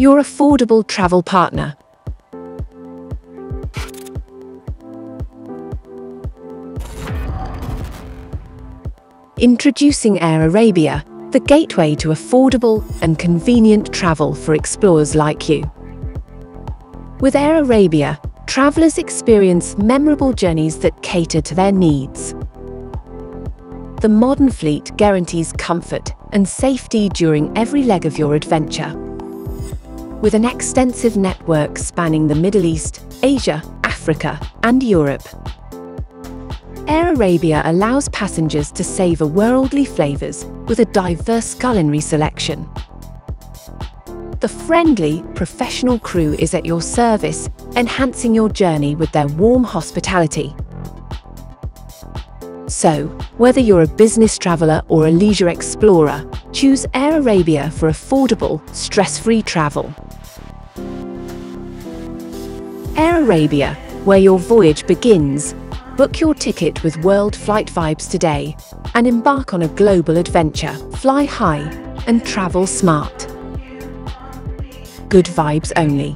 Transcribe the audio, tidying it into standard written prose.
your affordable travel partner. Introducing Air Arabia, the gateway to affordable and convenient travel for explorers like you. With Air Arabia, travelers experience memorable journeys that cater to their needs. The modern fleet guarantees comfort and safety during every leg of your adventure. With an extensive network spanning the Middle East, Asia, Africa, and Europe, Air Arabia allows passengers to savor worldly flavors with a diverse culinary selection. The friendly, professional crew is at your service, enhancing your journey with their warm hospitality. So, whether you're a business traveler or a leisure explorer, choose Air Arabia for affordable, stress-free travel. Air Arabia, where your voyage begins. Book your ticket with World Flight Vibes today and embark on a global adventure. Fly high and travel smart. Good vibes only.